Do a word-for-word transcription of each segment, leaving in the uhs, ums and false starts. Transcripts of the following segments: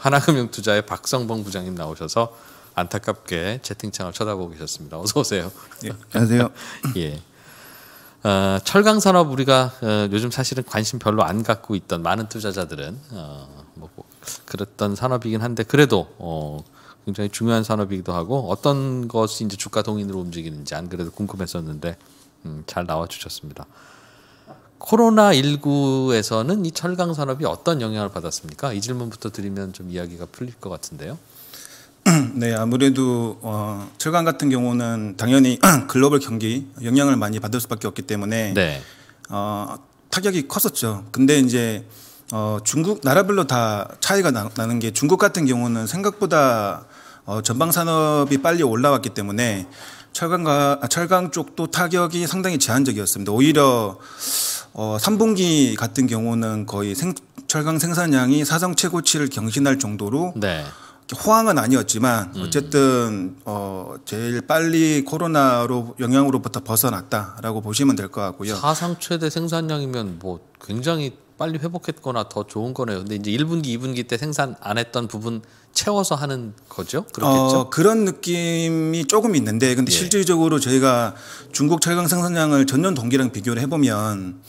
하나금융투자의 박성범 부장님 나오셔서 안타깝게 채팅창을 쳐다보고 계셨습니다. 어서 오세요. 예, 안녕하세요. 예. 어, 철강 산업 우리가 어, 요즘 사실은 관심 별로 안 갖고 있던 많은 투자자들은 어, 뭐 그랬던 산업이긴 한데 그래도 어, 굉장히 중요한 산업이기도 하고 어떤 것이 이제 주가 동인으로 움직이는지 안 그래도 궁금했었는데 음, 잘 나와 주셨습니다. 코로나 십구에서는 이 철강 산업이 어떤 영향을 받았습니까? 이 질문부터 드리면 좀 이야기가 풀릴 것 같은데요. 네, 아무래도 어, 철강 같은 경우는 당연히 글로벌 경기 영향을 많이 받을 수밖에 없기 때문에 네. 어, 타격이 컸었죠. 근데 이제 어, 중국 나라별로 다 차이가 나, 나는 게 중국 같은 경우는 생각보다 어, 전방 산업이 빨리 올라왔기 때문에 철강과 철강 쪽도 타격이 상당히 제한적이었습니다. 오히려 어, 삼 분기 같은 경우는 거의 생, 철강 생산량이 사상 최고치를 경신할 정도로 네. 호황은 아니었지만 어쨌든 어, 제일 빨리 코로나로 영향으로부터 벗어났다라고 보시면 될 것 같고요. 사상 최대 생산량이면 뭐 굉장히 빨리 회복했거나 더 좋은 거네요. 근데 이제 일 분기, 이 분기 때 생산 안 했던 부분 채워서 하는 거죠? 그렇겠죠? 어, 그런 느낌이 조금 있는데, 근데 예. 실질적으로 저희가 중국 철강 생산량을 전년 동기랑 비교를 해보면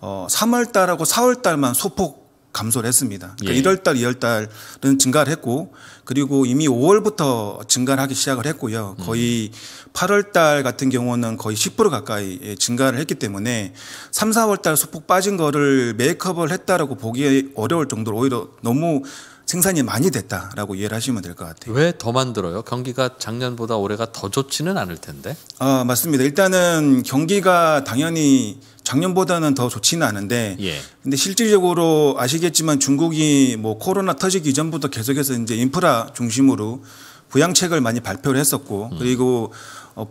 어, 삼월 달하고 사월 달만 소폭 감소를 했습니다. 그러니까 예. 일월 달, 이월 달은 증가를 했고 그리고 이미 오월부터 증가를 하기 시작을 했고요. 거의 음. 팔월 달 같은 경우는 거의 십 퍼센트 가까이 증가를 했기 때문에 삼, 사월 달 소폭 빠진 거를 메이크업을 했다라고 보기 어려울 정도로 오히려 너무 생산이 많이 됐다라고 이해를 하시면 될 것 같아요. 왜 더 만들어요? 경기가 작년보다 올해가 더 좋지는 않을 텐데. 아, 맞습니다. 일단은 경기가 당연히 작년보다는 더 좋지는 않은데, 예. 근데 실질적으로 아시겠지만 중국이 뭐 코로나 터지기 이전부터 계속해서 이제 인프라 중심으로 부양책을 많이 발표를 했었고, 음. 그리고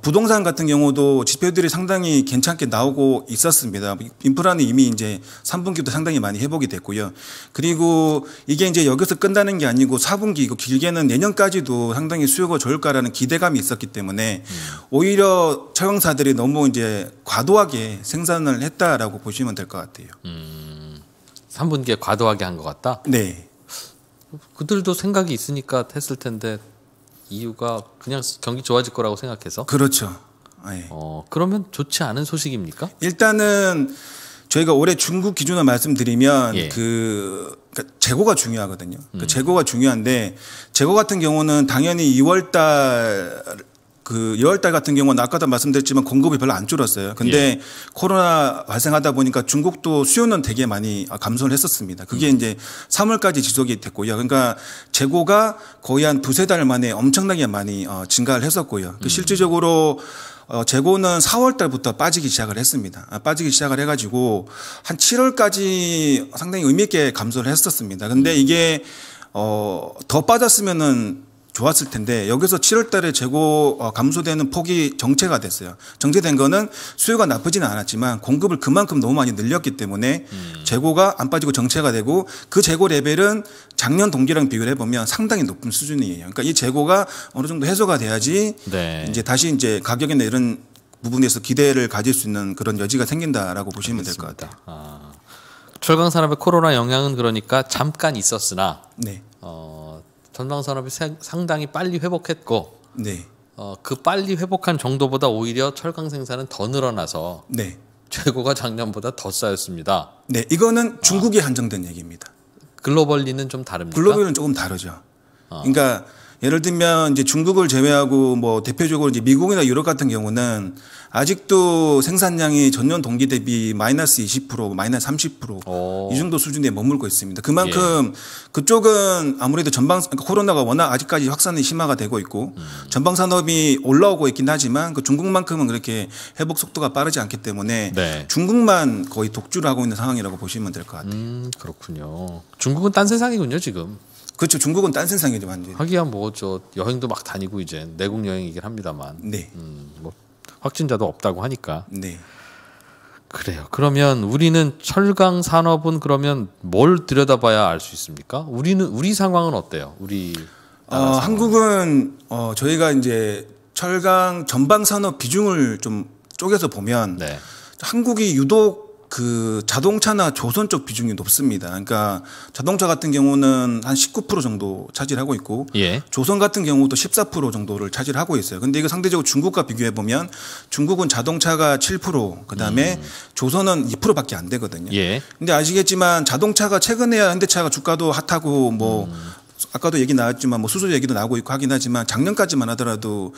부동산 같은 경우도 지표들이 상당히 괜찮게 나오고 있었습니다. 인프라는 이미 이제 삼 분기도 상당히 많이 회복이 됐고요. 그리고 이게 이제 여기서 끝나는 게 아니고 사 분기, 이거 길게는 내년까지도 상당히 수요가 좋을까라는 기대감이 있었기 때문에 음. 오히려 철강사들이 너무 이제 과도하게 생산을 했다라고 보시면 될 것 같아요. 음, 삼 분기에 과도하게 한 것 같다? 네. 그들도 생각이 있으니까 했을 텐데. 이유가 그냥 경기 좋아질 거라고 생각해서? 그렇죠. 네. 어, 그러면 좋지 않은 소식입니까? 일단은 저희가 올해 중국 기준으로 말씀드리면 예. 그 그러니까 재고가 중요하거든요. 음. 그 재고가 중요한데 재고 같은 경우는 당연히 이월 달 그 이월 달 같은 경우는 아까도 말씀드렸지만 공급이 별로 안 줄었어요. 근데 예. 코로나 발생하다 보니까 중국도 수요는 되게 많이 감소를 했었습니다. 그게 음. 이제 삼월까지 지속이 됐고요. 그러니까 재고가 거의 한 두세 달 만에 엄청나게 많이 어, 증가를 했었고요. 그 실질적으로 어, 재고는 사월 달부터 빠지기 시작을 했습니다. 아, 빠지기 시작을 해가지고 한 칠월까지 상당히 의미 있게 감소를 했었습니다. 근데 음. 이게 어, 더 빠졌으면은 좋았을 텐데 여기서 칠월 달에 재고 감소되는 폭이 정체가 됐어요. 정체된 거는 수요가 나쁘지는 않았지만 공급을 그만큼 너무 많이 늘렸기 때문에 음. 재고가 안 빠지고 정체가 되고 그 재고 레벨은 작년 동기랑 비교를 해보면 상당히 높은 수준이에요. 그러니까 이 재고가 어느 정도 해소가 돼야지 네. 이제 다시 이제 가격이나 이런 부분에서 기대를 가질 수 있는 그런 여지가 생긴다라고 보시면 될 것 같아요. 아. 철강 산업의 코로나 영향은 그러니까 잠깐 있었으나 네. 어. 전방 산업이 상당히 빨리 회복했고 네. 어, 그 빨리 회복한 정도보다 오히려 철강 생산은 더 늘어나서 네. 재고가 작년보다 더 쌓였습니다. 네, 이거는 중국이 아. 한정된 얘기입니다. 글로벌리는 좀 다릅니까? 글로벌리는 조금 다르죠. 아. 그러니까 예를 들면 이제 중국을 제외하고 뭐 대표적으로 이제 미국이나 유럽 같은 경우는 아직도 생산량이 전년 동기 대비 마이너스 이십 퍼센트, 마이너스 삼십 퍼센트 오. 이 정도 수준에 머물고 있습니다. 그만큼 예. 그쪽은 아무래도 전방 코로나가 워낙 아직까지 확산이 심화가 되고 있고 음. 전방 산업이 올라오고 있긴 하지만 그 중국만큼은 그렇게 회복 속도가 빠르지 않기 때문에 네. 중국만 거의 독주를 하고 있는 상황이라고 보시면 될 것 같아요. 음, 그렇군요. 중국은 딴 세상이군요, 지금. 그렇죠. 중국은 딴 세상이죠, 완전히. 하기야 뭐 저 여행도 막 다니고 이제 내국 여행이긴 합니다만. 네. 음, 뭐 확진자도 없다고 하니까. 네. 그래요. 그러면 우리는 철강 산업은 그러면 뭘 들여다봐야 알 수 있습니까? 우리는 우리 상황은 어때요? 우리 어, 한국은 어, 저희가 이제 철강 전방 산업 비중을 좀 쪼개서 보면 네. 한국이 유독 그 자동차나 조선 쪽 비중이 높습니다. 그러니까 자동차 같은 경우는 한 십구 퍼센트 정도 차지하고 있고, 예. 조선 같은 경우도 십사 퍼센트 정도를 차지하고 있어요. 근데 이거 상대적으로 중국과 비교해 보면 중국은 자동차가 칠 퍼센트, 그다음에 음. 조선은 이 퍼센트밖에 안 되거든요. 예. 근데 아시겠지만 자동차가 최근에야 현대차가 주가도 핫하고 뭐 음. 아까도 얘기 나왔지만 뭐 수소 얘기도 나오고 있고 하긴 하지만 작년까지만 하더라도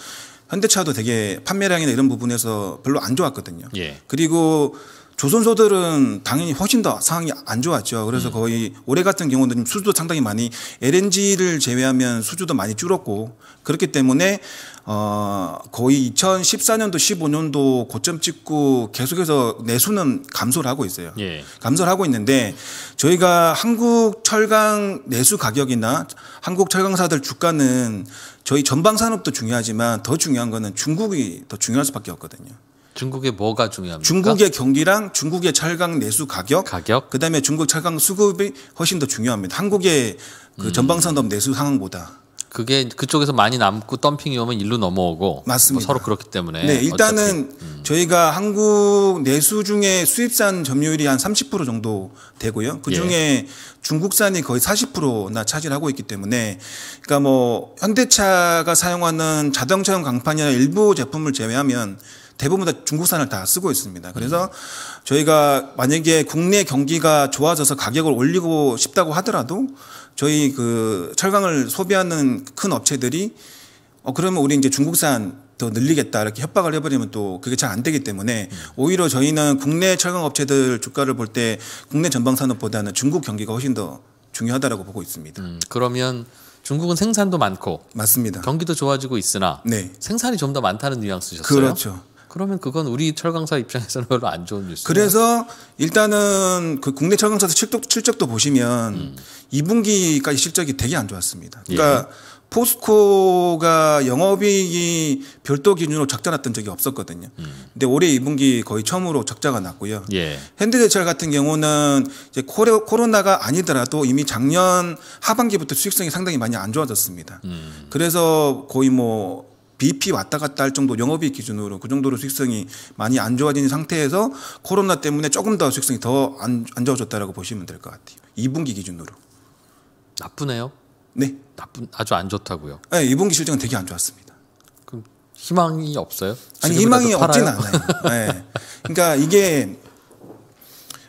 현대차도 되게 판매량이나 이런 부분에서 별로 안 좋았거든요. 예. 그리고 조선소들은 당연히 훨씬 더 상황이 안 좋았죠. 그래서 음. 거의 올해 같은 경우는 수주도 상당히 많이 엘엔지를 제외하면 수주도 많이 줄었고, 그렇기 때문에 어 거의 이천십사 년도 십오 년도 고점 찍고 계속해서 내수는 감소를 하고 있어요. 예. 감소를 하고 있는데 저희가 한국 철강 내수 가격이나 한국 철강사들 주가는 저희 전방 산업도 중요하지만 더 중요한 거는 중국이 더 중요할 수밖에 없거든요. 중국의 뭐가 중요합니까? 중국의 경기랑 중국의 철강 내수 가격, 가격? 그다음에 중국 철강 수급이 훨씬 더 중요합니다. 한국의 그 음. 전방산업 내수 상황보다. 그게 그쪽에서 많이 남고 덤핑이 오면 일로 넘어오고. 맞습니다. 뭐 서로 그렇기 때문에. 네, 일단은 음. 저희가 한국 내수 중에 수입산 점유율이 한 삼십 퍼센트 정도 되고요. 그중에 예. 중국산이 거의 사십 퍼센트나 차지하고 있기 때문에, 그러니까 뭐 현대차가 사용하는 자동차용 강판이나 일부 제품을 제외하면 대부분 다 중국산을 다 쓰고 있습니다. 그래서 음. 저희가 만약에 국내 경기가 좋아져서 가격을 올리고 싶다고 하더라도 저희 그 철강을 소비하는 큰 업체들이 어 그러면 우리 이제 중국산 더 늘리겠다 이렇게 협박을 해버리면 또 그게 잘 안 되기 때문에 음. 오히려 저희는 국내 철강 업체들 주가를 볼 때 국내 전방산업보다는 중국 경기가 훨씬 더 중요하다라고 보고 있습니다. 음, 그러면 중국은 생산도 많고, 맞습니다. 경기도 좋아지고 있으나 네. 생산이 좀 더 많다는 뉘앙스셨어요? 그렇죠. 그러면 그건 우리 철강사 입장에서는 별로 안 좋은 뉴스예요. 그래서 일단은 그 국내 철강사도 실적, 실적도 보시면 음. 이 분기까지 실적이 되게 안 좋았습니다. 그러니까 예. 포스코가 영업이익이 별도 기준으로 적자 났던 적이 없었거든요. 음. 근데 올해 이 분기 거의 처음으로 적자가 났고요. 예. 현대제철 같은 경우는 이제 코로나가 아니더라도 이미 작년 하반기부터 수익성이 상당히 많이 안 좋아졌습니다. 음. 그래서 거의 뭐 비피 왔다 갔다 할 정도 영업이익 기준으로 그 정도로 수익성이 많이 안 좋아진 상태에서 코로나 때문에 조금 더 수익성이 더 안 안 좋아졌다라고 보시면 될 것 같아요. 이 분기 기준으로. 나쁘네요. 네. 나쁜 아주 안 좋다고요. 네, 이 분기 실적은 되게 안 좋았습니다. 그럼 희망이 없어요? 아니, 희망이 없진 않아요. 네. 그러니까 이게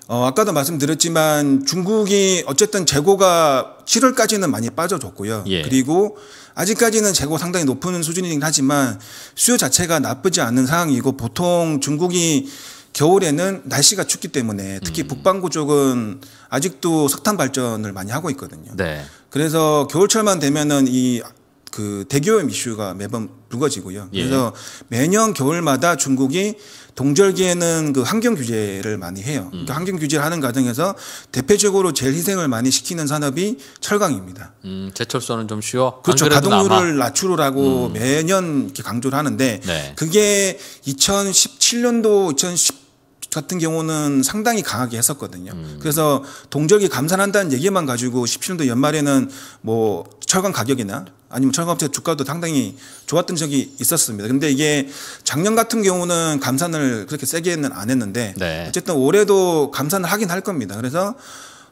어, 아까도 말씀드렸지만 중국이 어쨌든 재고가 칠월까지는 많이 빠져줬고요. 예. 그리고 아직까지는 재고 상당히 높은 수준이긴 하지만 수요 자체가 나쁘지 않은 상황이고, 보통 중국이 겨울에는 날씨가 춥기 때문에 특히 음. 북반구 쪽은 아직도 석탄 발전을 많이 하고 있거든요. 네. 그래서 겨울철만 되면은 이 그 대기오염 이슈가 매번 불거지고요. 그래서 예. 매년 겨울마다 중국이 동절기에는 그 환경 규제를 많이 해요. 음. 그러니까 환경 규제를 하는 과정에서 대표적으로 제일 희생을 많이 시키는 산업이 철강입니다. 음, 제철소는 좀 쉬워. 그렇죠. 가동률을 낮추라고 음. 매년 이렇게 강조를 하는데 네. 그게 이천십칠 년도 이천십 같은 경우는 상당히 강하게 했었거든요. 음. 그래서 동절기 감산한다는 얘기만 가지고 십칠 년도 연말에는 뭐 철강 가격이나 아니면 철강업체 주가도 상당히 좋았던 적이 있었습니다. 근데 이게 작년 같은 경우는 감산을 그렇게 세게는 안 했는데 네. 어쨌든 올해도 감산을 하긴 할 겁니다. 그래서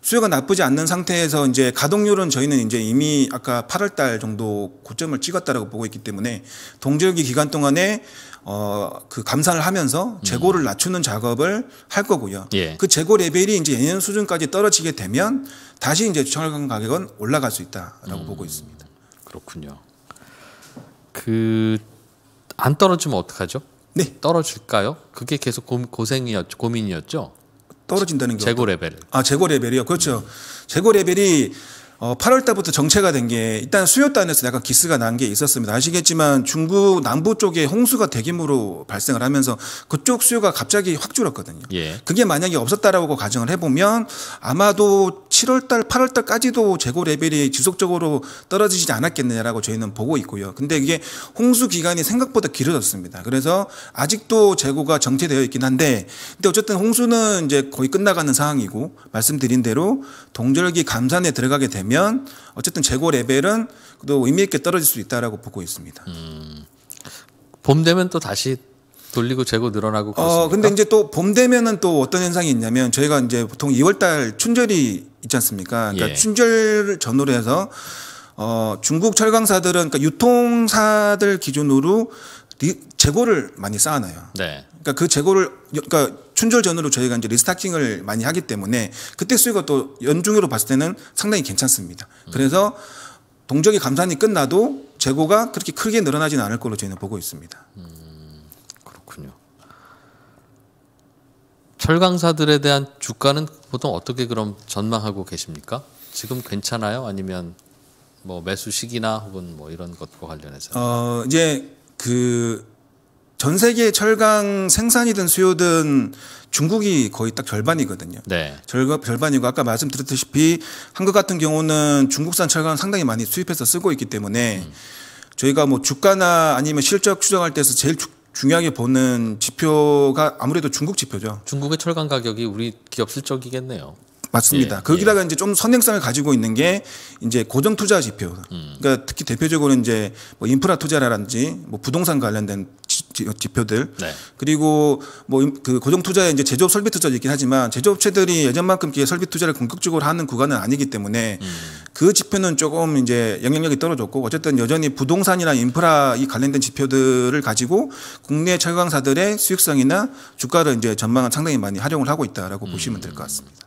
수요가 나쁘지 않는 상태에서 이제 가동률은 저희는 이제 이미 아까 팔월 달 정도 고점을 찍었다라고 보고 있기 때문에 동절기 기간 동안에 어 그 감산을 하면서 재고를 낮추는 작업을 할 거고요. 예. 그 재고 레벨이 이제 예년 수준까지 떨어지게 되면 다시 이제 철강 가격은 올라갈 수 있다라고 음. 보고 있습니다. 그렇군요. 그 안 떨어지면 어떡하죠? 네, 떨어질까요? 그게 계속 고, 고생이었죠, 고민이었죠. 떨어진다는 게 재고 어떤? 레벨. 아, 재고 레벨이요. 그렇죠. 음. 재고 레벨이 어, 팔월 달부터 정체가 된 게 일단 수요단에서 약간 기스가 난 게 있었습니다. 아시겠지만 중국 남부 쪽에 홍수가 대규모로 발생을 하면서 그쪽 수요가 갑자기 확 줄었거든요. 예. 그게 만약에 없었다라고 가정을 해보면 아마도 칠월 달, 팔월 달까지도 재고 레벨이 지속적으로 떨어지지 않았겠느냐라고 저희는 보고 있고요. 근데 이게 홍수 기간이 생각보다 길어졌습니다. 그래서 아직도 재고가 정체되어 있긴 한데, 근데 어쨌든 홍수는 이제 거의 끝나가는 상황이고 말씀드린 대로 동절기 감산에 들어가게 되면 면 어쨌든 재고 레벨은 또 의미 있게 떨어질 수 있다라고 보고 있습니다. 음, 봄 되면 또 다시 돌리고 재고 늘어나고 그렇습니까? 어, 근데 이제 또 봄 되면은 또 어떤 현상이 있냐면 저희가 이제 보통 이월 달 춘절이 있지 않습니까? 그러니까 예. 춘절 전후로 해서 어, 중국 철강사들은 그러니까 유통사들 기준으로 리, 재고를 많이 쌓아놔요. 네. 그러니까 그 재고를 그러니까 춘절 전으로 저희가 이제 리스타킹을 많이 하기 때문에 그때 수요가 또 연중으로 봤을 때는 상당히 괜찮습니다. 그래서 동절기 감산이 끝나도 재고가 그렇게 크게 늘어나지는 않을 걸로 저희는 보고 있습니다. 음, 그렇군요. 철강사들에 대한 주가는 보통 어떻게 그럼 전망하고 계십니까? 지금 괜찮아요? 아니면 뭐 매수 시기나 혹은 뭐 이런 것과 관련해서? 어, 이제 그 전 세계 철강 생산이든 수요든 중국이 거의 딱 절반이거든요. 네. 절반이고 아까 말씀드렸다시피 한국 같은 경우는 중국산 철강을 상당히 많이 수입해서 쓰고 있기 때문에 음. 저희가 뭐 주가나 아니면 실적 추정할 때에서 제일 주, 중요하게 보는 지표가 아무래도 중국 지표죠. 중국의 철강 가격이 우리 기업 실적이겠네요. 맞습니다. 예, 거기다가 예. 이제 좀 선행성을 가지고 있는 게 이제 고정 투자 지표. 음. 그러니까 특히 대표적으로 이제 뭐 인프라 투자라든지 뭐 부동산 관련된 지, 지, 지표들. 네. 그리고 뭐 그 고정 투자에 이제 제조업 설비 투자도 있긴 하지만 제조업체들이 예전만큼 설비 투자를 공격적으로 하는 구간은 아니기 때문에 음. 그 지표는 조금 이제 영향력이 떨어졌고 어쨌든 여전히 부동산이나 인프라 이 관련된 지표들을 가지고 국내 철강사들의 수익성이나 주가를 이제 전망은 상당히 많이 활용을 하고 있다라고 음. 보시면 될 것 같습니다.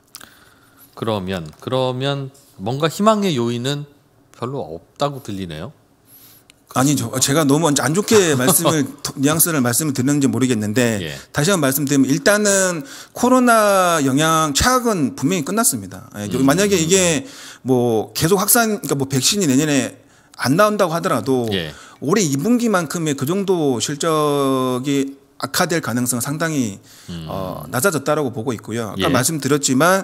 그러면 그러면 뭔가 희망의 요인은 별로 없다고 들리네요. 그렇습니까? 아니죠. 제가 너무 안 좋게 말씀을 뉘앙스를 말씀을 드렸는지 모르겠는데 예. 다시 한번 말씀드리면 일단은 코로나 영향 차악은 분명히 끝났습니다. 음. 만약에 이게 뭐 계속 확산 그러니까 뭐 백신이 내년에 안 나온다고 하더라도 예. 올해 이 분기만큼의 그 정도 실적이 악화될 가능성은 상당히 음. 어, 낮아졌다라고 보고 있고요. 아까 예. 말씀드렸지만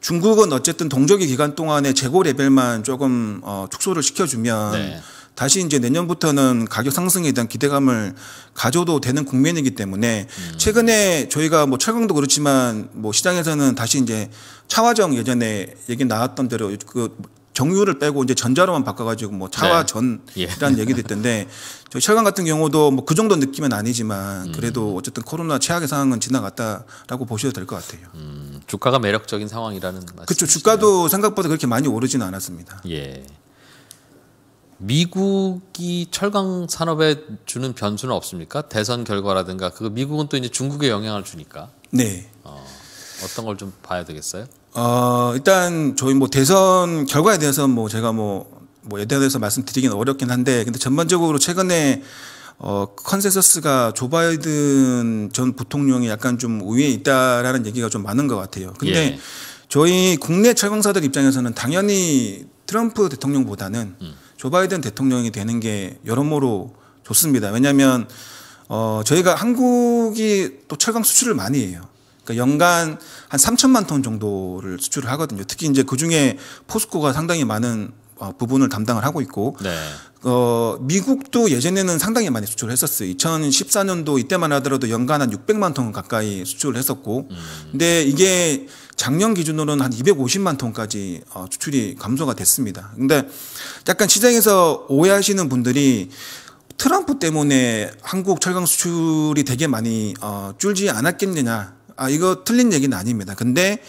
중국은 어쨌든 동절기 기간 동안에 재고 레벨만 조금 어, 축소를 시켜주면 네. 다시 이제 내년부터는 가격 상승에 대한 기대감을 가져도 되는 국면이기 때문에 음. 최근에 저희가 뭐 철강도 그렇지만 뭐 시장에서는 다시 이제 차화정 예전에 얘기 나왔던 대로 그 정유를 빼고 이제 전자로만 바꿔가지고 뭐 차와 네. 전이라는 예. 얘기도 있던데 저희 철강 같은 경우도 뭐 그 정도 느낌은 아니지만 그래도 음. 어쨌든 코로나 최악의 상황은 지나갔다라고 보셔도 될 것 같아요. 음, 주가가 매력적인 상황이라는 말씀이시죠. 그렇죠. 주가도 생각보다 그렇게 많이 오르지는 않았습니다. 예. 미국이 철강 산업에 주는 변수는 없습니까? 대선 결과라든가 그 미국은 또 이제 중국에 영향을 주니까. 네. 어, 어떤 걸 좀 봐야 되겠어요? 어, 일단 저희 뭐 대선 결과에 대해서 뭐 제가 뭐, 뭐 예대해서 말씀드리기는 어렵긴 한데 근데 전반적으로 최근에 어, 컨센서스가 조 바이든 전 부통령이 약간 좀 우위에 있다라는 얘기가 좀 많은 것 같아요. 근데 예. 저희 국내 철강사들 입장에서는 당연히 트럼프 대통령보다는 음. 조 바이든 대통령이 되는 게 여러모로 좋습니다. 왜냐하면 어, 저희가 한국이 또 철강 수출을 많이 해요. 그러니까 연간 한 삼천만 톤 정도를 수출을 하거든요. 특히 이제 그 중에 포스코가 상당히 많은 어, 부분을 담당을 하고 있고, 네. 어, 미국도 예전에는 상당히 많이 수출을 했었어요. 이천십사 년도 이때만 하더라도 연간 한 육백만 톤 가까이 수출을 했었고, 음. 근데 이게 작년 기준으로는 한 이백오십만 톤까지 어, 수출이 감소가 됐습니다. 근데 약간 시장에서 오해하시는 분들이 트럼프 때문에 한국 철강 수출이 되게 많이 어, 줄지 않았겠느냐. 아, 이거 틀린 얘기는 아닙니다. 근데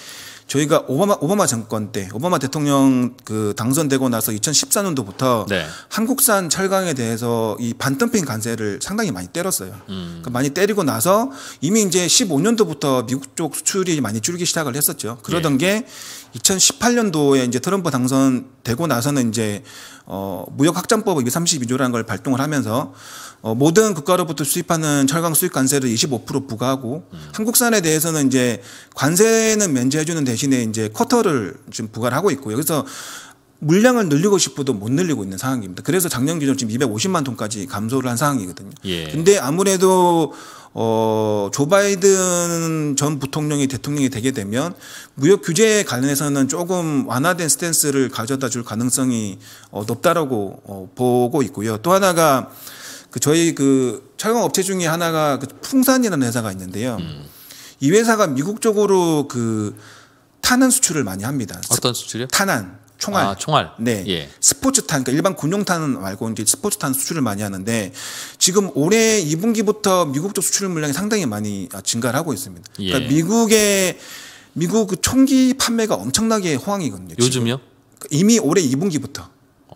저희가 오바마, 오바마 정권 때, 오바마 대통령 그 당선되고 나서 이천십사 년도부터 네. 한국산 철강에 대해서 이 반덤핑 관세를 상당히 많이 때렸어요. 음. 그러니까 많이 때리고 나서 이미 이제 십오 년도부터 미국 쪽 수출이 많이 줄기 시작을 했었죠. 그러던 네. 게 이천십팔 년도에 이제 트럼프 당선되고 나서는 이제 어, 무역확장법 이백삼십이 조라는 걸 발동을 하면서 어, 모든 국가로부터 수입하는 철강 수입 관세를 이십오 퍼센트 부과하고 음. 한국산에 대해서는 이제 관세는 면제해주는 대신에 이제 쿼터를 지금 부과를 하고 있고 여기서 물량을 늘리고 싶어도 못 늘리고 있는 상황입니다. 그래서 작년 기준 지금 이백오십만 톤까지 감소를 한 상황이거든요. 예. 근데 아무래도 어, 조 바이든 전 부통령이 대통령이 되게 되면 무역 규제에 관련해서는 조금 완화된 스탠스를 가져다 줄 가능성이 어, 높다라고 어, 보고 있고요. 또 하나가 그 저희 그 철강 업체 중에 하나가 그 풍산이라는 회사가 있는데요. 음. 이 회사가 미국 쪽으로 그 탄환 수출을 많이 합니다. 어떤 수출이요? 탄환. 총알. 아, 총알. 네. 예. 스포츠탄, 그러니까 일반 군용탄 말고 이제 스포츠탄 수출을 많이 하는데 지금 올해 이 분기부터 미국 쪽 수출 물량이 상당히 많이 증가를 하고 있습니다. 예. 그러니까 미국의 미국 그 총기 판매가 엄청나게 호황이거든요. 요즘요? 지금. 이미 올해 이 분기부터.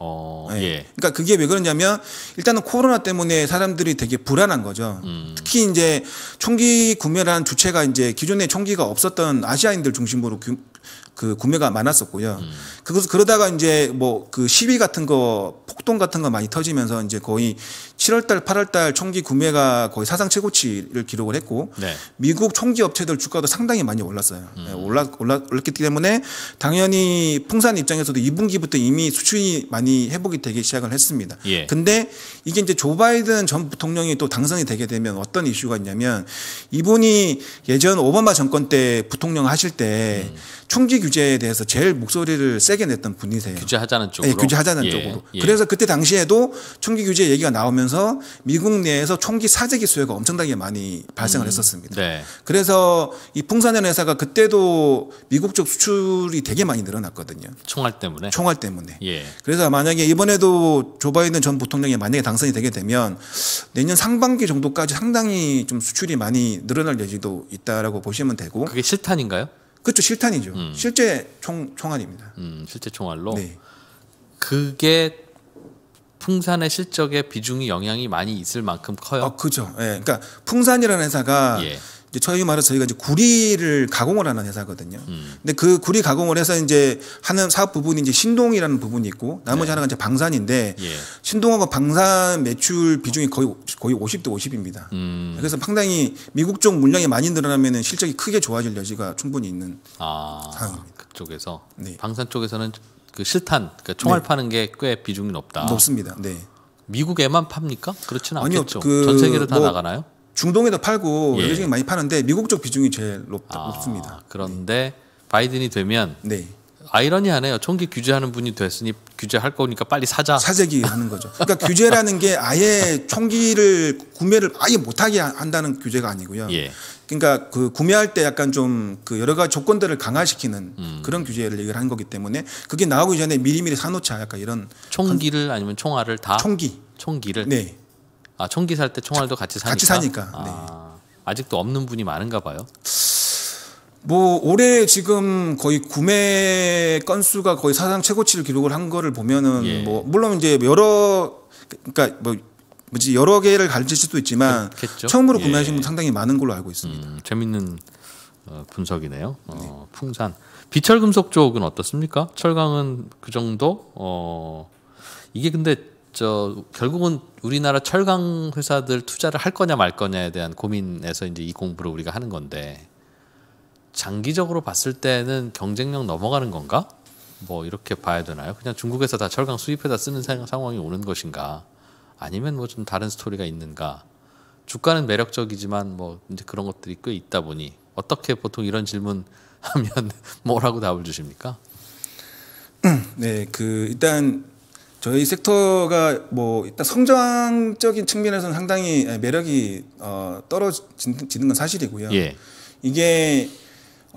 어, 네. 예. 그러니까 그게 왜 그러냐면 일단은 코로나 때문에 사람들이 되게 불안한 거죠. 음. 특히 이제 총기 구매를 한 주체가 이제 기존에 총기가 없었던 아시아인들 중심으로 규, 그 구매가 많았었고요. 음. 그것 그러다가 이제 뭐 그 시위 같은 거 폭동 같은 거 많이 터지면서 이제 거의 칠월 달, 팔월 달 총기 구매가 거의 사상 최고치를 기록을 했고 네. 미국 총기 업체들 주가도 상당히 많이 올랐어요. 음. 네, 올라, 올라 올랐기 때문에 당연히 풍산 입장에서도 이 분기부터 이미 수출이 많이 회복이 되기 시작을 했습니다. 예. 근데 이게 이제 조 바이든 전 부통령이 또 당선이 되게 되면 어떤 이슈가 있냐면 이분이 예전 오바마 정권 때 부통령 하실 때 음. 총기 규제에 대해서 제일 목소리를 세게 냈던 분이세요. 규제하자는 쪽으로. 네, 규제하자는 예, 쪽으로. 예. 그래서 그때 당시에도 총기 규제 얘기가 나오면서 미국 내에서 총기 사재기 수요가 엄청나게 많이 발생을 음, 했었습니다. 네. 그래서 이 풍산현 회사가 그때도 미국 쪽 수출이 되게 많이 늘어났거든요. 총알 때문에. 총알 때문에. 예. 그래서 만약에 이번에도 조 바이든 전 부통령이 만약에 당선이 되게 되면 내년 상반기 정도까지 상당히 좀 수출이 많이 늘어날 여지도 있다라고 보시면 되고. 그게 실탄인가요? 그렇죠. 실탄이죠. 음. 실제 총, 총알입니다. 음, 실제 총알로? 네. 그게 풍산의 실적에 비중이 영향이 많이 있을 만큼 커요? 아, 그죠. 예. 네. 그러니까 풍산이라는 회사가 예. 이제 저희 말해서 저희가 이제 구리를 가공을 하는 회사거든요. 음. 근데 그 구리 가공을 해서 이제 하는 사업 부분이 이제 신동이라는 부분이 있고 나머지 네. 하나가 이제 방산인데 예. 신동하고 방산 매출 비중이 거의 거의 오십 대 오십입니다. 음. 그래서 상당히 미국 쪽 물량이 많이 늘어나면은 실적이 크게 좋아질 여지가 충분히 있는 아, 상황입니다. 그쪽에서 네. 방산 쪽에서는 그 실탄, 그러니까 총알 네. 파는 게 꽤 비중이 높다. 높습니다. 네. 미국에만 팝니까? 그렇지는 아니요, 않겠죠. 그 전 세계로 다 뭐 나가나요? 중동에도 팔고 예. 여기저기 많이 파는데 미국 쪽 비중이 제일 높, 아, 높습니다. 그런데 네. 바이든이 되면 네. 아이러니하네요. 총기 규제하는 분이 됐으니 규제할 거니까 빨리 사자. 사재기 하는 거죠. 그러니까 규제라는 게 아예 총기를 구매를 아예 못하게 한다는 규제가 아니고요. 예. 그러니까 그 구매할 때 약간 좀 그 여러 가지 조건들을 강화시키는 음. 그런 규제를 얘기를 한 거기 때문에 그게 나오기 전에 미리미리 사놓자 약간 이런. 총기를 한, 아니면 총알을 다. 총기. 총기를. 네. 아, 총기 살 때 총알도 같이 사니까. 같이 사니까. 아, 네. 아직도 없는 분이 많은가 봐요. 뭐 올해 지금 거의 구매 건수가 거의 사상 최고치를 기록을 한 거를 보면은 예. 뭐 물론 이제 여러 그러니까 뭐 뭐지 여러 개를 가르칠 수도 있지만 그렇겠죠? 처음으로 예. 구매하신 분 상당히 많은 걸로 알고 있습니다. 음, 재밌는 어, 분석이네요. 어, 네. 풍산 비철금속 쪽은 어떻습니까? 철강은 그 정도. 어, 이게 근데 저 결국은 우리나라 철강 회사들 투자를 할 거냐 말 거냐에 대한 고민에서 이제 이 공부를 우리가 하는 건데. 장기적으로 봤을 때는 경쟁력 넘어가는 건가? 뭐 이렇게 봐야 되나요? 그냥 중국에서 다 철강 수입해다 쓰는 상황이 오는 것인가? 아니면 뭐 좀 다른 스토리가 있는가? 주가는 매력적이지만 뭐 이제 그런 것들이 꽤 있다 보니 어떻게 보통 이런 질문 하면 뭐라고 답을 주십니까? 네, 그 일단 저희 섹터가 뭐 일단 성장적인 측면에서는 상당히 매력이 어, 떨어지는 건 사실이고요. 예. 이게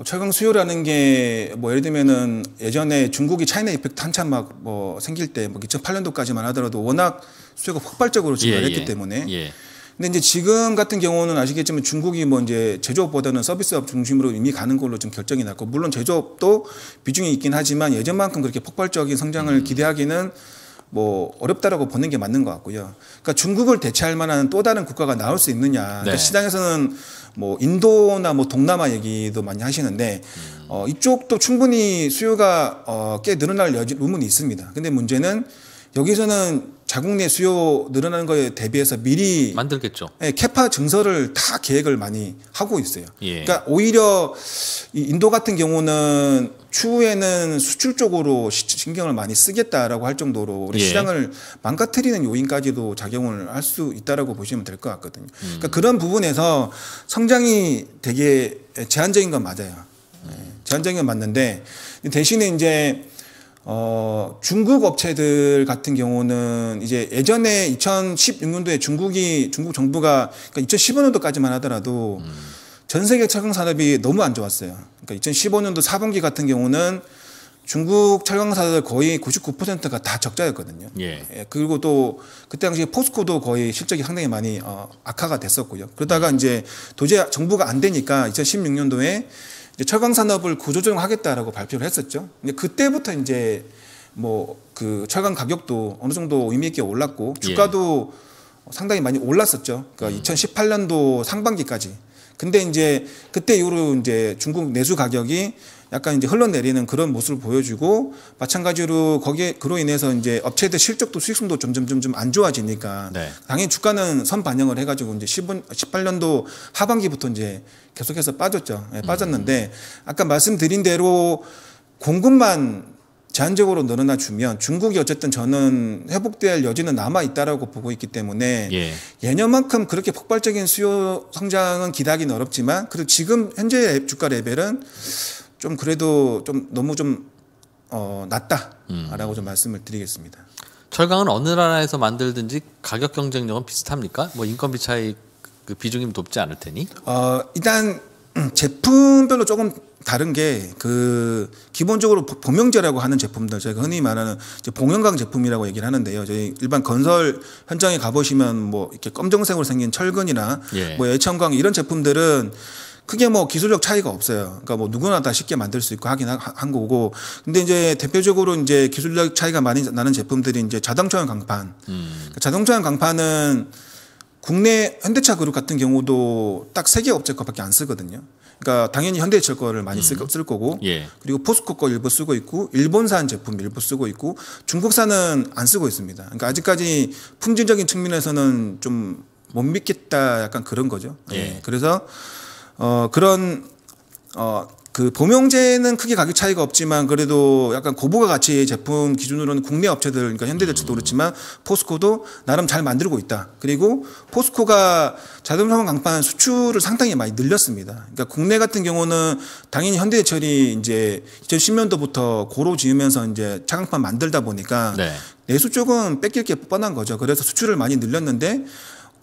철강 수요라는 게 뭐 예를 들면은 예전에 중국이 차이나 이펙트 한참 막 뭐 생길 때 뭐 이천팔 년도까지만 하더라도 워낙 수요가 폭발적으로 증가했기 예, 예. 때문에 예. 근데 이제 지금 같은 경우는 아시겠지만 중국이 뭐 이제 제조업보다는 서비스업 중심으로 이미 가는 걸로 좀 결정이 났고 물론 제조업도 비중이 있긴 하지만 예전만큼 그렇게 폭발적인 성장을 음. 기대하기는 뭐 어렵다라고 보는 게 맞는 것 같고요. 그러니까 중국을 대체할 만한 또 다른 국가가 나올 수 있느냐. 네. 그러니까 시장에서는 뭐 인도나 뭐 동남아 얘기도 많이 하시는데 음. 어, 이쪽도 충분히 수요가 어, 꽤 늘어날 여지 의문이 있습니다. 근데 문제는 여기서는 자국 내 수요 늘어나는 거에 대비해서 미리 만들겠죠. 예, 캐파 증설을 다 계획을 많이 하고 있어요. 예. 그러니까 오히려 이 인도 같은 경우는 추후에는 수출 쪽으로 시, 신경을 많이 쓰겠다라고 할 정도로 우리 예. 시장을 망가뜨리는 요인까지도 작용을 할 수 있다라고 보시면 될 것 같거든요. 음. 그러니까 그런 부분에서 성장이 되게 제한적인 건 맞아요. 음. 제한적인 건 맞는데 대신에 이제 어, 중국 업체들 같은 경우는 이제 예전에 이천십육 년도에 중국이, 중국 정부가 그러니까 이천십오 년도까지만 하더라도 음. 전 세계 철강 산업이 너무 안 좋았어요. 그러니까 이천십오 년도 사 분기 같은 경우는 중국 철강사들 거의 구십구 퍼센트가 다 적자였거든요. 예. 예, 그리고 또 그때 당시 포스코도 거의 실적이 상당히 많이 어, 악화가 됐었고요. 그러다가 음. 이제 도저히 정부가 안 되니까 이천십육 년도에 이제 철강 산업을 구조조정하겠다라고 발표를 했었죠. 근데 그때부터 이제 뭐 그 철강 가격도 어느 정도 의미 있게 올랐고 주가도 예. 상당히 많이 올랐었죠. 그러니까 음. 이천십팔 년도 상반기까지. 근데 이제 그때 이후로 이제 중국 내수 가격이 약간 이제 흘러내리는 그런 모습을 보여주고 마찬가지로 거기에 그로 인해서 이제 업체들 실적도 수익성도 점점 점점 안 좋아지니까 네. 당연히 주가는 선 반영을 해가지고 이제 십팔 년도 하반기부터 이제 계속해서 빠졌죠. 네, 빠졌는데 음. 아까 말씀드린 대로 공급만 제한적으로 늘어나 주면 중국이 어쨌든 저는 회복될 여지는 남아 있다라고 보고 있기 때문에 예. 예년만큼 그렇게 폭발적인 수요 성장은 기대하기는 어렵지만 그래도 지금 현재 주가 레벨은 좀 그래도 좀 너무 좀 어, 낮다라고 음. 좀 말씀을 드리겠습니다. 철강은 어느 나라에서 만들든지 가격 경쟁력은 비슷합니까? 뭐 인건비 차이 그 비중이 높지 않을 테니. 어, 일단 제품별로 조금 다른 게 그 기본적으로 범용제라고 하는 제품들 저희가 흔히 말하는 이제 봉형강 제품이라고 얘기를 하는데요. 저희 일반 건설 현장에 가보시면 뭐 이렇게 검정색으로 생긴 철근이나 예. 뭐 애첨강 이런 제품들은 크게 뭐 기술적 차이가 없어요. 그러니까 뭐 누구나 다 쉽게 만들 수 있고 하긴 한 거고. 근데 이제 대표적으로 이제 기술적 차이가 많이 나는 제품들이 이제 자동차용 강판. 음. 자동차용 강판은 국내 현대차 그룹 같은 경우도 딱 세 개 업체 거밖에 안 쓰거든요. 그러니까 당연히 현대제철 거를 많이 쓸 음. 거고 예. 그리고 포스코 거 일부 쓰고 있고 일본산 제품 일부 쓰고 있고 중국산은 안 쓰고 있습니다. 그러니까 아직까지 품질적인 측면에서는 좀 못 믿겠다 약간 그런 거죠. 예. 예. 그래서 어 그런 어 그 범용제는 크게 가격 차이가 없지만 그래도 약간 고부가 가치 제품 기준으로는 국내 업체들 그러니까 현대제철도 음. 그렇지만 포스코도 나름 잘 만들고 있다. 그리고 포스코가 자동차용 강판 수출을 상당히 많이 늘렸습니다. 그러니까 국내 같은 경우는 당연히 현대제철이 이제 이천십 년도부터 고로 지으면서 이제 차강판 만들다 보니까 네. 내수 쪽은 뺏길 게 뻔한 거죠. 그래서 수출을 많이 늘렸는데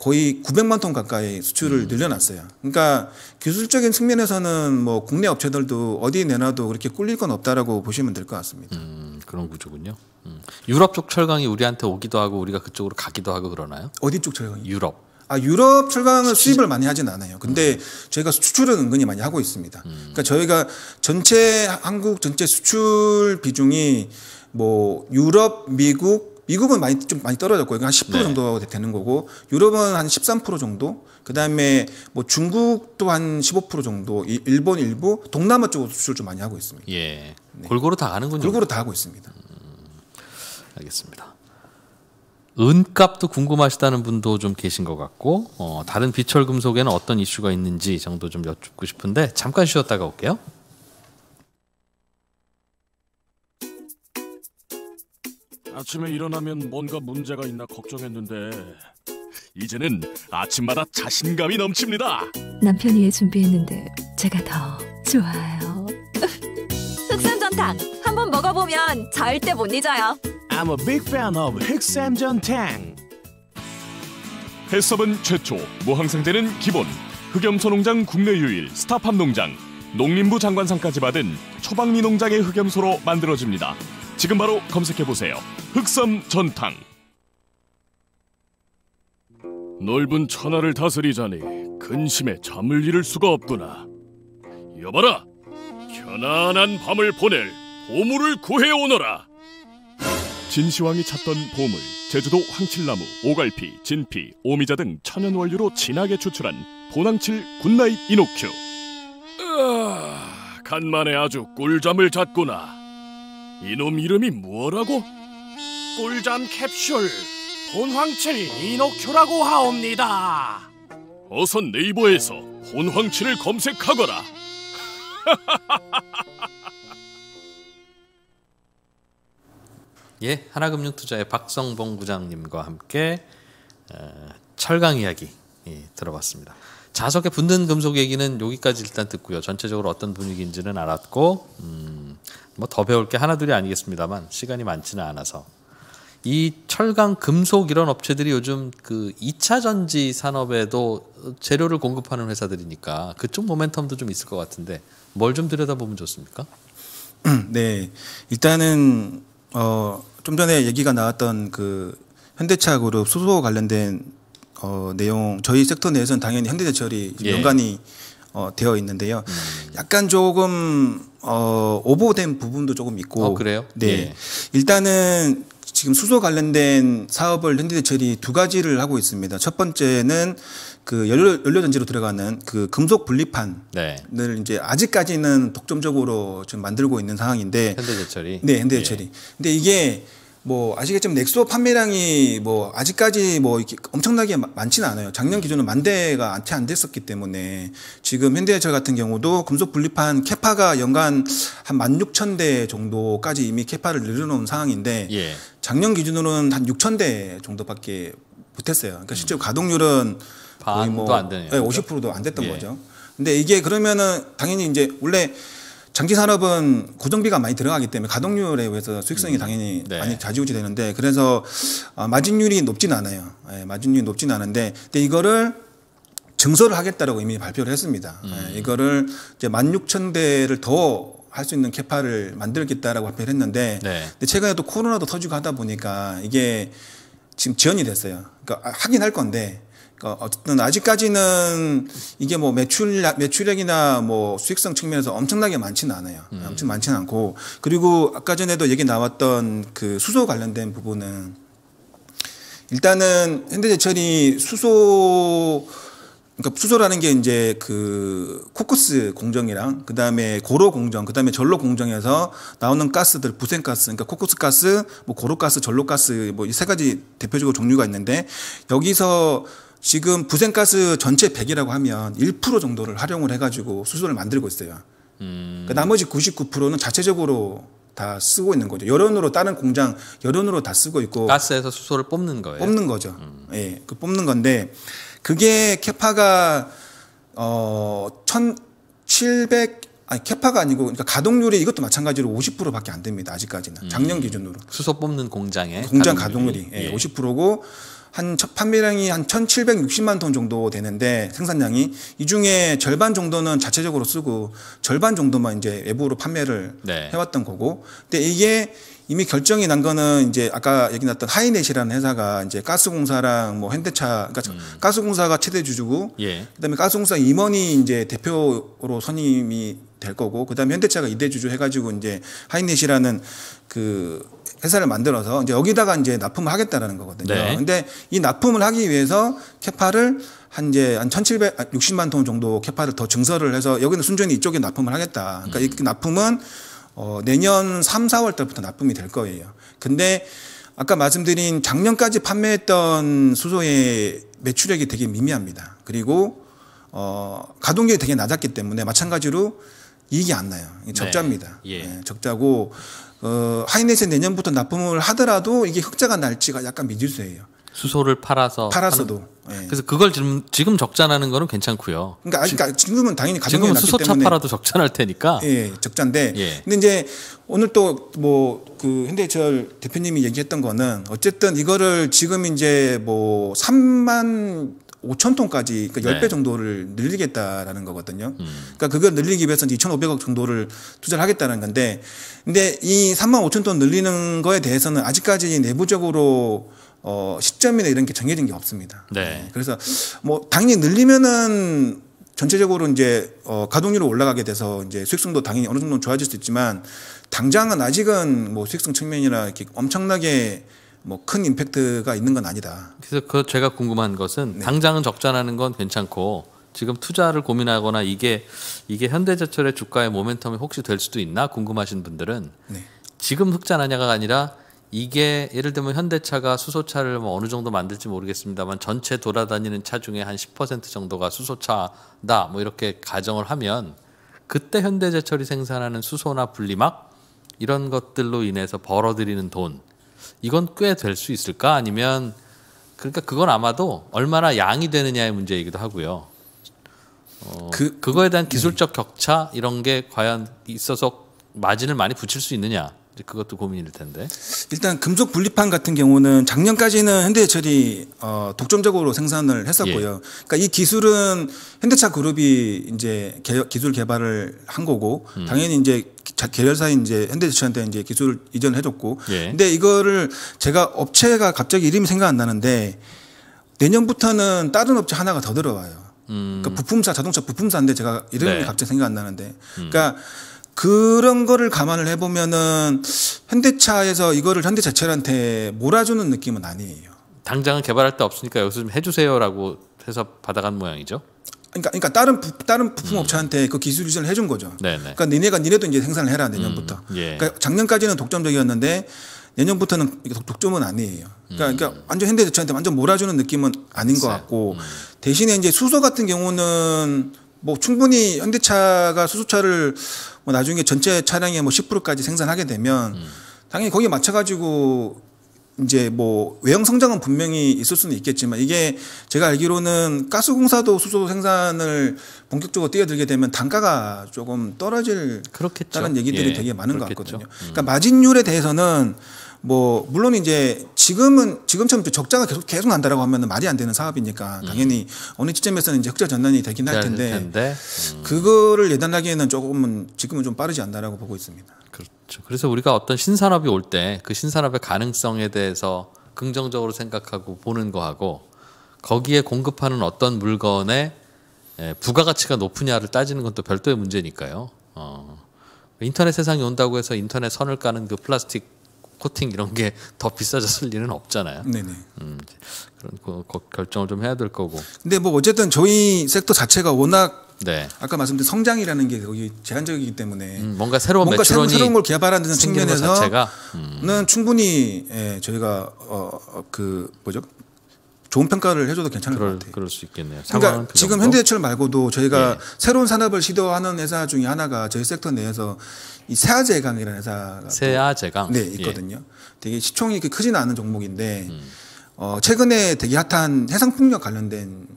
거의 구백만 톤 가까이 수출을 음. 늘려놨어요. 그러니까 기술적인 측면에서는 뭐 국내 업체들도 어디 내놔도 그렇게 꿀릴 건 없다라고 보시면 될 것 같습니다. 음, 그런 구조군요. 음. 유럽 쪽 철강이 우리한테 오기도 하고 우리가 그쪽으로 가기도 하고 그러나요? 어디 쪽 철강이요? 유럽. 아, 유럽 철강은 수입을 많이 하진 않아요. 근데 음. 저희가 수출은 은근히 많이 하고 있습니다. 음. 그러니까 저희가 전체 한국 전체 수출 비중이 뭐 유럽, 미국 미국은 많이 좀 많이 떨어졌고요. 한 십 퍼센트 네. 정도 되는 거고 유럽은 한 십삼 퍼센트 정도. 그다음에 뭐 중국도 한 십오 퍼센트 정도. 일본 일부 동남아 쪽으로 수출 좀 많이 하고 있습니다. 예. 네. 골고루 다 하는군요. 골고루 다 하고 있습니다. 음, 알겠습니다. 은값도 궁금하시다는 분도 좀 계신 것 같고 어, 다른 비철 금속에는 어떤 이슈가 있는지 정도 좀 여쭙고 싶은데 잠깐 쉬었다가 올게요. 아침에 일어나면 뭔가 문제가 있나 걱정했는데 이제는 아침마다 자신감이 넘칩니다. 남편이 준비했는데 제가 더 좋아요. 흑삼전탕 한번 먹어보면 절대 못 잊어요. I'm a big fan of 흑삼전탕. 해썹은 최초, 무항생제는 기본, 흑염소 농장 국내 유일 스타팜 농장, 농림부 장관상까지 받은 초박리 농장의 흑염소로 만들어집니다. 지금 바로 검색해보세요. 흑삼전탕. 넓은 천하를 다스리자니 근심에 잠을 이룰 수가 없구나. 여봐라, 편안한 밤을 보낼 보물을 구해오너라. 진시황이 찾던 보물, 제주도 황칠나무, 오갈피, 진피, 오미자 등 천연원료로 진하게 추출한 보낭칠 굿나잇 이노큐. 으아, 간만에 아주 꿀잠을 잤구나. 이놈 이름이 뭐라고? 꿀잠 캡슐 본황칠 이노큐라고 하옵니다. 어서 네이버에서 본황칠을 검색하거라. 예, 하나금융투자의 박성범 부장님과 함께 어, 철강 이야기 예, 들어봤습니다. 자석에 붙는 금속 얘기는 여기까지 일단 듣고요. 전체적으로 어떤 분위기인지는 알았고 음, 뭐 더 배울 게 하나둘이 아니겠습니다만 시간이 많지는 않아서 이 철강 금속 이런 업체들이 요즘 그 이 차 전지 산업에도 재료를 공급하는 회사들이니까 그쪽 모멘텀도 좀 있을 것 같은데 뭘 좀 들여다보면 좋습니까? 네, 일단은 어, 좀 전에 얘기가 나왔던 그 현대차 그룹 수소 관련된 어, 내용, 저희 섹터 내에서는 당연히 현대제철이 예. 연관이 어, 되어 있는데요. 음. 약간 조금 어, 오버된 부분도 조금 있고. 어, 그래요? 네. 예. 일단은 지금 수소 관련된 사업을 현대제철이 두 가지를 하고 있습니다. 첫 번째는 그 연료, 연료전지로 들어가는 그 금속 분리판을 네. 이제 아직까지는 독점적으로 지금 만들고 있는 상황인데. 현대제철이. 네, 현대제철이. 예. 근데 이게 뭐 아시겠지만 넥소 판매량이 뭐 아직까지 뭐 이렇게 엄청나게 많지는 않아요. 작년 기준으로 만 대가 채 안 됐었기 때문에 지금 현대제철 같은 경우도 금속 분리판 캐파가 연간 한 만 육천 대 정도까지 이미 캐파를 늘려놓은 상황인데 예. 작년 기준으로는 한 육천 대 정도밖에 못했어요. 그러니까 실제로 가동률은 거의 뭐 반도 안 되네요. 네, 오십 퍼센트도 안 됐던 예. 거죠. 근데 이게 그러면은 당연히 이제 원래 장기 산업은 고정비가 많이 들어가기 때문에 가동률에 의해서 수익성이 당연히 네. 많이 좌지우지 되는데 그래서 마진율이 높진 않아요. 예, 마진율이 높진 않은데 근데 이거를 증설을 하겠다라고 이미 발표를 했습니다. 음. 예, 이거를 이제 만 육천 대를 더 할 수 있는 캐파를 만들겠다라고 발표를 했는데 네. 근데 최근에 또 코로나도 터지고 하다 보니까 이게 지금 지연이 됐어요. 그러니까 하긴 할 건데. 어쨌든 아직까지는 이게 뭐 매출 매출액이나 뭐 수익성 측면에서 엄청나게 많지는 않아요. 음. 엄청 많지는 않고 그리고 아까 전에도 얘기 나왔던 그 수소 관련된 부분은 일단은 현대제철이 수소 그러니까 수소라는 게 이제 그 코크스 공정이랑 그 다음에 고로 공정, 그 다음에 전로 공정에서 나오는 가스들 부생가스, 그러니까 코크스 가스, 뭐 고로 가스, 전로 가스 뭐 이 세 가지 대표적으로 종류가 있는데 여기서 지금 부생가스 전체 백이라고 하면 일 퍼센트 정도를 활용을 해가지고 수소를 만들고 있어요. 음. 그러니까 나머지 구십구 퍼센트는 자체적으로 다 쓰고 있는 거죠. 열연으로 다른 공장 열연으로 다 쓰고 있고. 가스에서 수소를 뽑는 거예요. 뽑는 거죠. 음. 예, 그 뽑는 건데 그게 캐파가 어 천칠백 아니 캐파가 아니고 그러니까 가동률이 이것도 마찬가지로 오십 퍼센트밖에 안 됩니다. 아직까지는 작년 음. 기준으로. 수소 뽑는 공장의 공장 가동률이, 가동률이 예, 예. 오십 퍼센트고. 한 판매량이 한 천칠백육십만 톤 정도 되는데 생산량이 이 중에 절반 정도는 자체적으로 쓰고 절반 정도만 이제 외부로 판매를 네. 해왔던 거고. 근데 이게 이미 결정이 난 거는 이제 아까 얘기 났던 하이넷이라는 회사가 이제 가스공사랑 뭐 현대차, 그러니까 음. 가스공사가 최대 주주고, 예. 그다음에 가스공사 임원이 이제 대표로 선임이 될 거고, 그다음에 현대차가 이 대 주주 해가지고 이제 하이넷이라는 그 회사를 만들어서 이제 여기다가 이제 납품을 하겠다라는 거거든요. 네. 근데 이 납품을 하기 위해서 캐파를 한 이제 한 천칠백육십만 톤 정도 캐파를 더 증설을 해서 여기는 순전히 이쪽에 납품을 하겠다. 그러니까 음. 이 납품은 어 내년 삼, 사월 달부터 납품이 될 거예요. 근데 아까 말씀드린 작년까지 판매했던 수소의 매출액이 되게 미미합니다. 그리고 어 가동률이 되게 낮았기 때문에 마찬가지로 이익이 안 나요. 적자입니다. 네. 예. 네, 적자고 어, 하이넷에 내년부터 납품을 하더라도 이게 흑자가 날지가 약간 미지수예요. 수소를 팔아서 팔았어도. 하는... 예. 그래서 그걸 지금 지금 적자나는 거는 괜찮고요. 그러니까, 지... 그러니까 지금은 당연히 가동률이 낮기 때문에 수소차 팔아도 적자날 테니까. 예, 적자인데. 예. 근데 이제 오늘 또 뭐 그 현대제철 대표님이 얘기했던 거는 어쨌든 이거를 지금 이제 뭐 삼만 오천 톤까지 그러니까 네. 십 배 정도를 늘리겠다라는 거거든요. 음. 그러니까 그걸 늘리기 위해서는 이천오백억 정도를 투자를 하겠다는 건데 근데 이 삼만 오천 톤 늘리는 거에 대해서는 아직까지 내부적으로 어 시점이나 이런 게 정해진 게 없습니다. 네. 그래서 뭐 당연히 늘리면은 전체적으로 이제 어 가동률이 올라가게 돼서 이제 수익성도 당연히 어느 정도는 좋아질 수 있지만 당장은 아직은 뭐 수익성 측면이나 이렇게 엄청나게 뭐 큰 임팩트가 있는 건 아니다. 그래서 그 제가 궁금한 것은 네. 당장은 적자라는 건 괜찮고 지금 투자를 고민하거나 이게 이게 현대제철의 주가의 모멘텀이 혹시 될 수도 있나 궁금하신 분들은 네. 지금 흑자 나냐가 아니라 이게 예를 들면 현대차가 수소차를 뭐 어느 정도 만들지 모르겠습니다만 전체 돌아다니는 차 중에 한 십 퍼센트 정도가 수소차다 뭐 이렇게 가정을 하면 그때 현대제철이 생산하는 수소나 분리막 이런 것들로 인해서 벌어들이는 돈 이건 꽤 될 수 있을까? 아니면 그러니까 그건 아마도 얼마나 양이 되느냐의 문제이기도 하고요. 어, 그 그거에 대한 기술적 네. 격차 이런 게 과연 있어서 마진을 많이 붙일 수 있느냐 그것도 고민일 텐데. 일단 금속 분리판 같은 경우는 작년까지는 현대제철이 어, 독점적으로 생산을 했었고요. 예. 그러니까 이 기술은 현대차 그룹이 이제 개, 기술 개발을 한 거고, 음. 당연히 이제 계열사인 이제 현대제철한테 이제 기술을 이전을 해줬고. 예. 근데 이거를 제가 업체가 갑자기 이름이 생각 안 나는데 내년부터는 다른 업체 하나가 더 들어와요. 음. 그러니까 부품사, 자동차 부품사인데 제가 이름이 네. 갑자기 생각 안 나는데. 음. 그러니까. 그런 거를 감안을 해보면은 현대차에서 이거를 현대제철한테 몰아주는 느낌은 아니에요. 당장은 개발할 데 없으니까 여기서 좀 해주세요라고 해서 받아간 모양이죠. 그러니까, 그러니까 다른 부, 다른 부품 업체한테 음. 그 기술 유지를 해준 거죠. 네네. 그러니까 니네가 니네도 이제 생산을 해라 내년부터. 음. 예. 그러니까 작년까지는 독점적이었는데 내년부터는 독점은 아니에요. 그러니까, 음. 그러니까 완전 현대제철한테 완전 몰아주는 느낌은 아닌 글쎄. 것 같고, 음. 대신에 이제 수소 같은 경우는 뭐 충분히 현대차가 수소차를 뭐 나중에 전체 차량의 뭐 십 퍼센트까지 생산하게 되면 음. 당연히 거기에 맞춰가지고 이제 뭐 외형 성장은 분명히 있을 수는 있겠지만, 이게 제가 알기로는 가스공사도 수소 생산을 본격적으로 뛰어들게 되면 단가가 조금 떨어질 다는 얘기들이 예. 되게 많은 그렇겠죠. 것 같거든요. 음. 그러니까 마진율에 대해서는 뭐 물론 이제 지금은 지금처럼 적자가 계속 계속 난다라고 하면 말이 안 되는 사업이니까 당연히 음. 어느 시점에서는 이제 흑자 전환이 되긴 할 텐데, 텐데. 음. 그거를 예단하기에는 조금은 지금은 좀 빠르지 않나라고 보고 있습니다. 그렇죠. 그래서 우리가 어떤 신산업이 올 때 그 신산업의 가능성에 대해서 긍정적으로 생각하고 보는 거하고, 거기에 공급하는 어떤 물건의 부가가치가 높으냐를 따지는 건 또 별도의 문제니까요. 어. 인터넷 세상이 온다고 해서 인터넷 선을 까는 그 플라스틱 코팅 이런 게 더 비싸졌을 리는 없잖아요. 네네. 음, 그런 거, 거 결정을 좀 해야 될 거고. 근데 뭐 어쨌든 저희 섹터 자체가 워낙 네. 아까 말씀드린 성장이라는 게 거기 제한적이기 때문에 음, 뭔가 새로운 뭔가 새로운, 새로운 걸 개발하는 측면에서는 음. 충분히 예, 저희가 어, 그 뭐죠? 좋은 평가를 해줘도 괜찮을 그럴, 것 같아요. 그럴 수 있겠네요. 그러니까 그 지금 현대제철 말고도 저희가 예. 새로운 산업을 시도하는 회사 중에 하나가 저희 섹터 내에서 이 세아제강이라는 회사가 세아제강 네 있거든요. 예. 되게 시총이 크지는 않은 종목인데 음. 어, 최근에 되게 핫한 해상풍력 관련된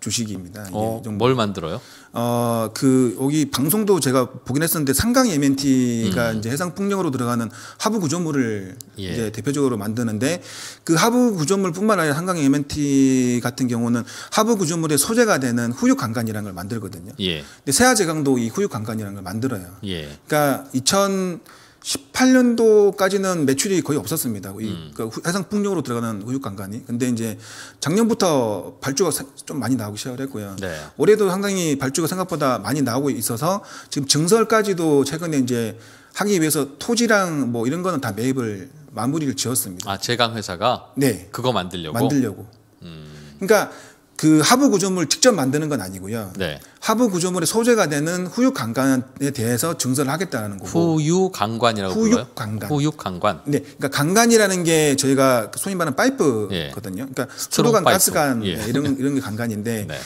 주식입니다. 어, 뭘 만들어요? 어, 그 여기 방송도 제가 보긴 했었는데 삼강 엠엔티가 음. 이제 해상풍력으로 들어가는 하부 구조물을 예. 이제 대표적으로 만드는데, 그 하부 구조물뿐만 아니라 삼강 엠엔티 같은 경우는 하부 구조물의 소재가 되는 후육 강간이라는 걸 만들거든요. 예. 근데 세아제강도 이 후육 강간이라는 걸 만들어요. 예. 그러니까 이천십팔 년도까지는 매출이 거의 없었습니다. 음. 그러니까 해상풍력으로 들어가는 후육강간이. 근데 이제 작년부터 발주가 좀 많이 나오기 시작했고요. 네. 올해도 상당히 발주가 생각보다 많이 나오고 있어서 지금 증설까지도 최근에 이제 하기 위해서 토지랑 뭐 이런 거는 다 매입을 마무리를 지었습니다. 아, 제강 회사가? 네. 그거 만들려고? 만들려고. 음. 그러니까 그 하부 구조물 직접 만드는 건 아니고요. 네. 하부 구조물의 소재가 되는 후육 강관에 대해서 증설을 하겠다는 거고. 후육 강관이라고 불러요? 후육 강관. 후육 강관. 네, 그러니까 강관이라는 게 저희가 소위 말하는 파이프거든요. 그러니까 수도관, 가스관 예. 이런 이런 게 강관인데. 네.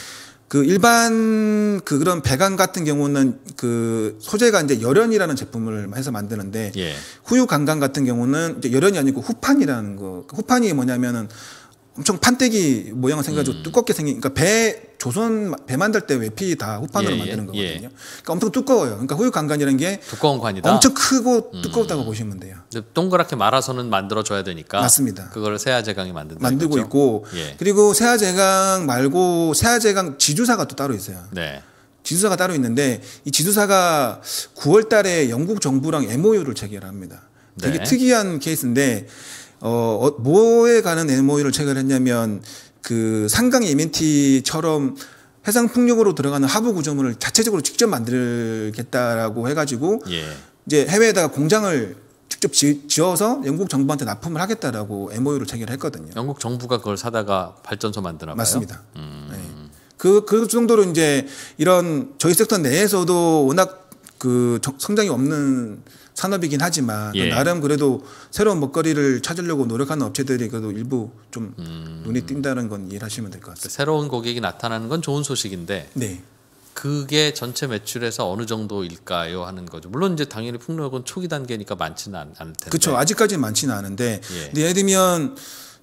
그 일반 그 그런 배관 같은 경우는 그 소재가 이제 열연이라는 제품을 해서 만드는데 예. 후육 강관 같은 경우는 이제 열연이 아니고 후판이라는 거. 후판이 뭐냐면은 엄청 판때기 모양을 생겨가지고 음. 두껍게 생긴, 그러니까 배, 조선, 배 만들 때 외피 다 후판으로 예, 만드는 거거든요. 예. 그러니까 엄청 두꺼워요. 그러니까 후육강간이라는 게 두꺼운 관이다. 엄청 크고 두껍다고 음. 보시면 돼요. 동그랗게 말아서는 만들어줘야 되니까. 맞습니다. 그걸 세아제강이 만든다. 만들고 이거죠? 있고, 예. 그리고 세아제강 말고 세아제강 지주사가 또 따로 있어요. 네. 지주사가 따로 있는데, 이 지주사가 구월 달에 영국 정부랑 엠오유를 체결합니다. 되게 네. 특이한 케이스인데, 어, 뭐에 관한 엠오유를 체결했냐면, 그 삼강 엠엔티처럼 해상풍력으로 들어가는 하부 구조물을 자체적으로 직접 만들겠다라고 해가지고 예. 이제 해외에다가 공장을 직접 지, 지어서 영국 정부한테 납품을 하겠다라고 엠오유를 체결했거든요. 영국 정부가 그걸 사다가 발전소 만드나 봐요. 맞습니다. 음. 네. 그, 그 정도로 이제 이런 저희 섹터 내에서도 워낙 그 성장이 없는 산업이긴 하지만 예. 나름 그래도 새로운 먹거리를 찾으려고 노력하는 업체들이 그래도 일부 좀 음. 눈이 띈다는 건 이해하시면 될 것 같습니다. 새로운 고객이 나타나는 건 좋은 소식인데 네. 그게 전체 매출에서 어느 정도일까요 하는 거죠. 물론 이제 당연히 풍력은 초기 단계니까 많지는 않을 텐데. 그렇죠. 아직까지는 많지는 않은데 예. 예를 들면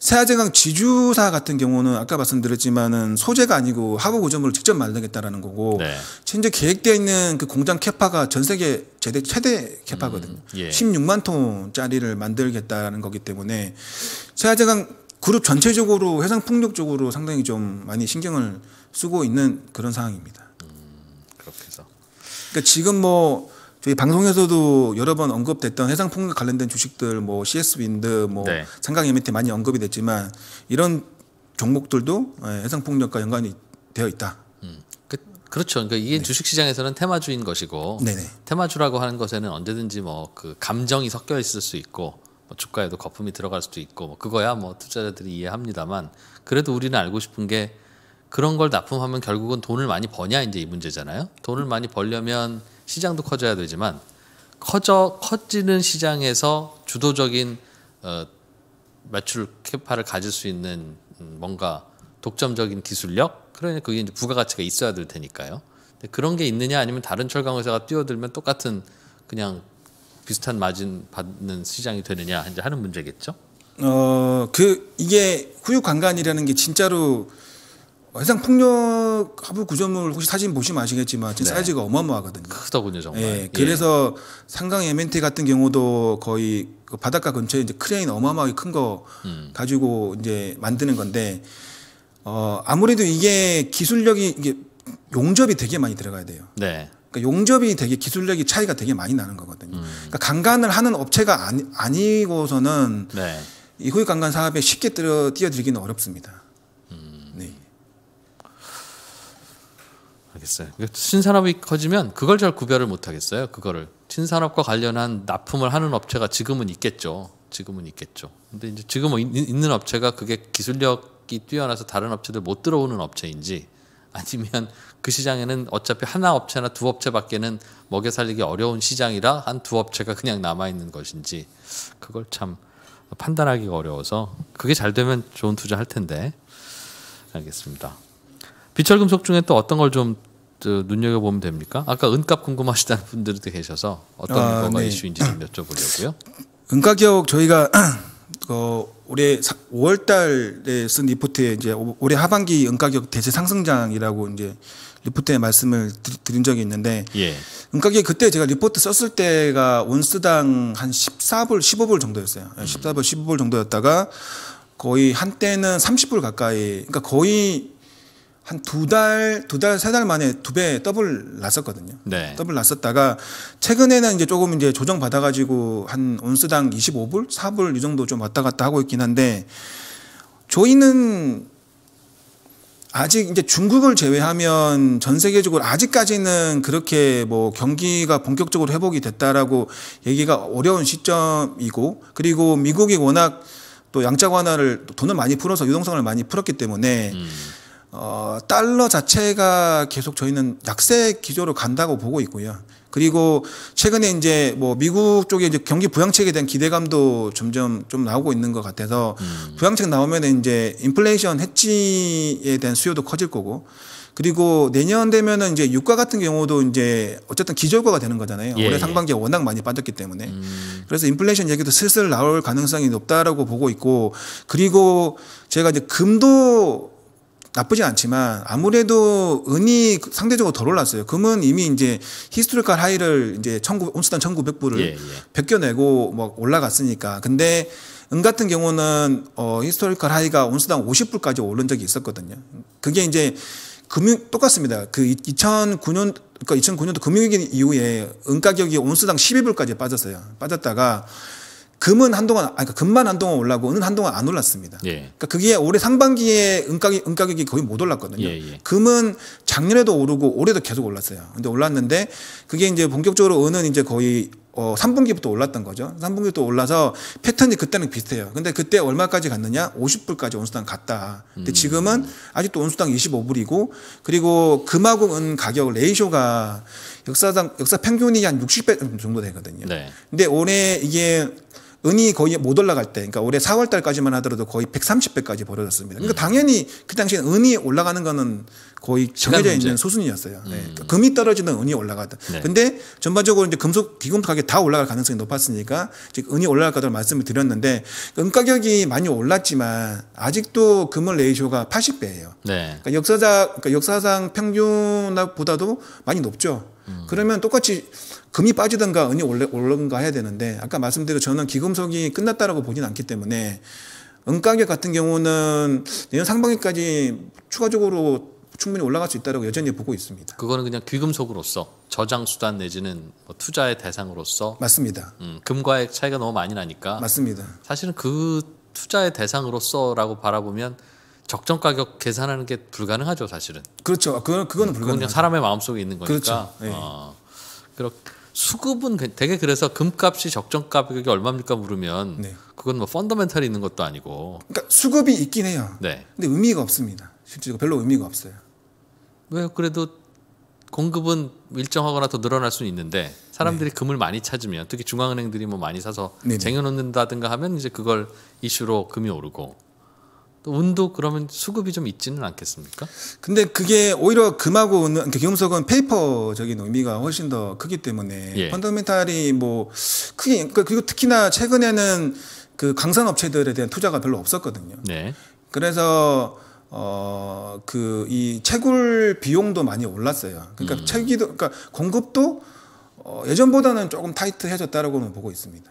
세아제강 지주사 같은 경우는 아까 말씀드렸지만은 소재가 아니고 하부 고점을 직접 만들겠다라는 거고, 네. 현재 계획되어 있는 그 공장 캐파가 전 세계 최대, 최대 캐파거든요. 음, 예. 십육만 톤짜리를 만들겠다는 거기 때문에 세아제강 그룹 전체적으로 해상 풍력 쪽으로 상당히 좀 많이 신경을 쓰고 있는 그런 상황입니다. 음, 그렇게 해서. 그러니까 지금 뭐 저희 방송에서도 여러 번 언급됐던 해상 풍력 관련된 주식들, 뭐 씨에스윈드, 뭐 네. 삼강 엠엔티 많이 언급이 됐지만 이런 종목들도 해상 풍력과 연관이 되어 있다. 음, 그, 그렇죠. 그러니까 이게 네. 주식 시장에서는 테마주인 것이고, 네네. 테마주라고 하는 것에는 언제든지 뭐 그 감정이 섞여 있을 수 있고, 뭐 주가에도 거품이 들어갈 수도 있고, 뭐 그거야 뭐 투자자들이 이해합니다만, 그래도 우리는 알고 싶은 게 그런 걸 납품하면 결국은 돈을 많이 버냐 이제 이 문제잖아요. 돈을 많이 벌려면 시장도 커져야 되지만 커져 커지는 시장에서 주도적인 어, 매출 캐파를 가질 수 있는 뭔가 독점적인 기술력, 그러니까 그게 이제 부가가치가 있어야 될 테니까요. 근데 그런 게 있느냐, 아니면 다른 철강 회사가 뛰어들면 똑같은 그냥 비슷한 마진 받는 시장이 되느냐 이제 하는 문제겠죠. 어, 그 이게 후유 관관이라는 게 진짜로. 해상 풍력 하부 구조물 혹시 사진 보시면 아시겠지만 네. 사이즈가 어마어마하거든요. 크더군요, 정말. 예, 예. 그래서 삼강 엠엔티 같은 경우도 거의 그 바닷가 근처에 이제 크레인 어마어마하게 큰 거 음. 가지고 이제 만드는 건데, 어, 아무래도 이게 기술력이 이게 용접이 되게 많이 들어가야 돼요. 네. 그러니까 용접이 되게 기술력이 차이가 되게 많이 나는 거거든요. 음. 그러니까 강간을 하는 업체가 아니, 아니고서는 네. 이 후유 강간 사업에 쉽게 뛰어 뛰어들기는 어렵습니다. 알겠어요. 신산업이 커지면 그걸 잘 구별을 못 하겠어요. 그거를 신산업과 관련한 납품을 하는 업체가 지금은 있겠죠. 지금은 있겠죠. 근데 이제 지금 있는 업체가 그게 기술력이 뛰어나서 다른 업체들 못 들어오는 업체인지, 아니면 그 시장에는 어차피 하나 업체나 두 업체밖에는 먹여 살리기 어려운 시장이라 한 두 업체가 그냥 남아 있는 것인지, 그걸 참 판단하기가 어려워서 그게 잘 되면 좋은 투자 할 텐데. 알겠습니다. 비철금속 중에 또 어떤 걸 좀 눈여겨 보면 됩니까? 아까 은값 궁금하시다는 분들도 계셔서 어떤 아, 거가 네. 이슈인지 좀 여쭤보려고요. 은가 기업 저희가 어, 올해 오월달에 쓴 리포트에 이제 올해 하반기 은가 기업 대세 상승장이라고 이제 리포트에 말씀을 드린 적이 있는데, 예. 은가 기업 그때 제가 리포트 썼을 때가 온스당 한 십사 불, 십오 불 정도였어요. 음. 십사 불, 십오 불 정도였다가 거의 한때는 삼십 불 가까이, 그러니까 거의 한 두 달, 두 달, 세 달 만에 두 배 더블 났었거든요. 네. 더블 났었다가 최근에는 이제 조금 이제 조정 받아가지고 한 온스당 이십오 불, 사 불 이 정도 좀 왔다 갔다 하고 있긴 한데, 저희는 아직 이제 중국을 제외하면 전 세계적으로 아직까지는 그렇게 뭐 경기가 본격적으로 회복이 됐다라고 얘기가 어려운 시점이고, 그리고 미국이 워낙 또 양자 완화를 돈을 많이 풀어서 유동성을 많이 풀었기 때문에 음. 어, 달러 자체가 계속 저희는 약세 기조로 간다고 보고 있고요. 그리고 최근에 이제 뭐 미국 쪽에 이제 경기 부양책에 대한 기대감도 점점 좀 나오고 있는 것 같아서 음. 부양책 나오면 이제 인플레이션 해지에 대한 수요도 커질 거고, 그리고 내년 되면은 이제 유가 같은 경우도 이제 어쨌든 기저효과가 되는 거잖아요. 예, 올해 상반기에 예. 워낙 많이 빠졌기 때문에 음. 그래서 인플레이션 얘기도 슬슬 나올 가능성이 높다라고 보고 있고, 그리고 제가 이제 금도 나쁘지 않지만 아무래도 은이 상대적으로 덜 올랐어요. 금은 이미 이제 히스토리컬 하이를 이제 온스당 천구백 불을 예, 예. 벗겨내고 막 올라갔으니까. 근데 은 같은 경우는 어, 히스토리컬 하이가 온스당 오십 불까지 오른 적이 있었거든요. 그게 이제 금융 똑같습니다. 그 이천구 년 그러니까 이천구 년도 금융위기 이후에 은 가격이 온스당 십이 불까지 빠졌어요. 빠졌다가 금은 한동안, 아니, 금만 한동안 올라고 은은 한동안 안 올랐습니다. 예. 그러니까 그게 올해 상반기에 은가격이, 은가격이 거의 못 올랐거든요. 예, 예. 금은 작년에도 오르고 올해도 계속 올랐어요. 근데 올랐는데 그게 이제 본격적으로 은은 이제 거의 어, 삼 분기부터 올랐던 거죠. 삼 분기부터 올라서 패턴이 그때는 비슷해요. 근데 그때 얼마까지 갔느냐? 오십 불까지 온수당 갔다. 근데 지금은 아직도 온수당 이십오 불이고, 그리고 금하고 은 가격 레이쇼가 역사상, 역사 평균이 한 육십 배 정도 되거든요. 네. 근데 올해 이게 은이 거의 못 올라갈 때, 그러니까 올해 사월 달까지만 하더라도 거의 백삼십 배까지 벌어졌습니다. 그러니까 음. 당연히 그 당시에 은이 올라가는 거는 거의 정해져 있는 수순이었어요. 음. 네. 그러니까 금이 떨어지는 은이 올라가든. 네. 근데 전반적으로 이제 금속, 기금 가격이 다 올라갈 가능성이 높았으니까 즉 은이 올라갈 거라고 말씀을 드렸는데 은 가격이 많이 올랐지만 아직도 금은 레이쇼가 팔십 배예요. 네. 그러니까 역사자, 그러니까 역사상 평균보다도 많이 높죠. 음. 그러면 똑같이 금이 빠지든가 은이 올라든가 해야 되는데 아까 말씀드린 저는 기금속이 끝났다라고 보진 않기 때문에 은 가격 같은 경우는 내년 상반기까지 추가적으로 충분히 올라갈 수 있다고 여전히 보고 있습니다. 그거는 그냥 귀금속으로서 저장수단 내지는 뭐 투자의 대상으로서 맞습니다. 음, 금과의 차이가 너무 많이 나니까 맞습니다. 사실은 그 투자의 대상으로서 라고 바라보면 적정 가격 계산하는 게 불가능하죠. 사실은 그렇죠. 그건, 그건 음, 불가능하죠. 그냥 사람의 마음속에 있는 거니까. 그렇죠. 네. 어, 그렇, 수급은 되게 그래서 금값이 적정 가격이 얼마입니까 물으면 네. 그건 뭐 펀더멘털이 있는 것도 아니고 그러니까 수급이 있긴 해요. 네. 근데 의미가 없습니다. 실제로 별로 의미가 없어요. 왜 그래도 공급은 일정하거나 더 늘어날 수는 있는데 사람들이 네. 금을 많이 찾으면 특히 중앙은행들이 뭐 많이 사서 네네. 쟁여놓는다든가 하면 이제 그걸 이슈로 금이 오르고 또 은도 그러면 수급이 좀 있지는 않겠습니까? 근데 그게 오히려 금하고 은은 기금속은 페이퍼적인 의미가 훨씬 더 크기 때문에 예. 펀더멘탈이 뭐 크게 그리고 특히나 최근에는 그 강산 업체들에 대한 투자가 별로 없었거든요. 네. 그래서 어, 그, 이 채굴 비용도 많이 올랐어요. 그러니까 음. 채기도, 그러니까 공급도 어, 예전보다는 조금 타이트해졌다라고는 보고 있습니다.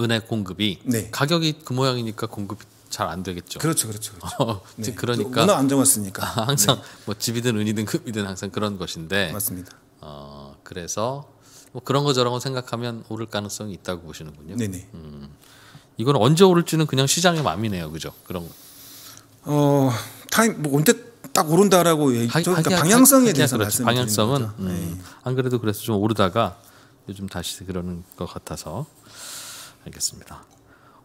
은의 공급이? 네. 가격이 그 모양이니까 공급이 잘 안 되겠죠. 그렇죠, 그렇죠. 그렇죠. 어, 네. 그러니까. 워낙 안 좋았으니까. 아, 항상 네. 뭐 집이든 은이든 급이든 항상 그런 것인데. 맞습니다. 어, 그래서 뭐 그런 거 저런 거 생각하면 오를 가능성이 있다고 보시는군요. 네네. 음. 이건 언제 오를지는 그냥 시장의 맘이네요. 그죠? 그런 거. 어 타임 뭐 언제 딱 오른다라고 얘기 하, 그러니까 하기야, 방향성에 대해서 그렇죠. 방향성은 음, 네. 안 그래도 그래서 좀 오르다가 요즘 다시 그러는 것 같아서 알겠습니다.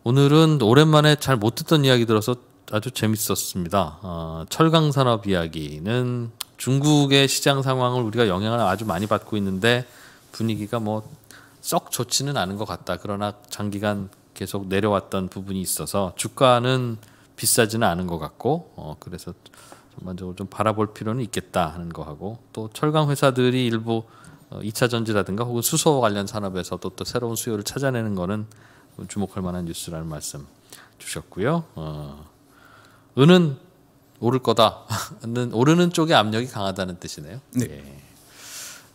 오늘은 오랜만에 잘 못 듣던 이야기 들어서 아주 재밌었습니다. 어, 철강 산업 이야기는 중국의 시장 상황을 우리가 영향을 아주 많이 받고 있는데 분위기가 뭐 썩 좋지는 않은 것 같다. 그러나 장기간 계속 내려왔던 부분이 있어서 주가는 비싸지는 않은 것 같고 어, 그래서 전반적으로 좀 바라볼 필요는 있겠다 하는 거하고 또 철강 회사들이 일부 어, 이차 전지라든가 혹은 수소 관련 산업에서 또, 또 새로운 수요를 찾아내는 거는 주목할 만한 뉴스라는 말씀 주셨고요. 어, 은은 오를 거다. 오르는 쪽에 압력이 강하다는 뜻이네요. 네. 예.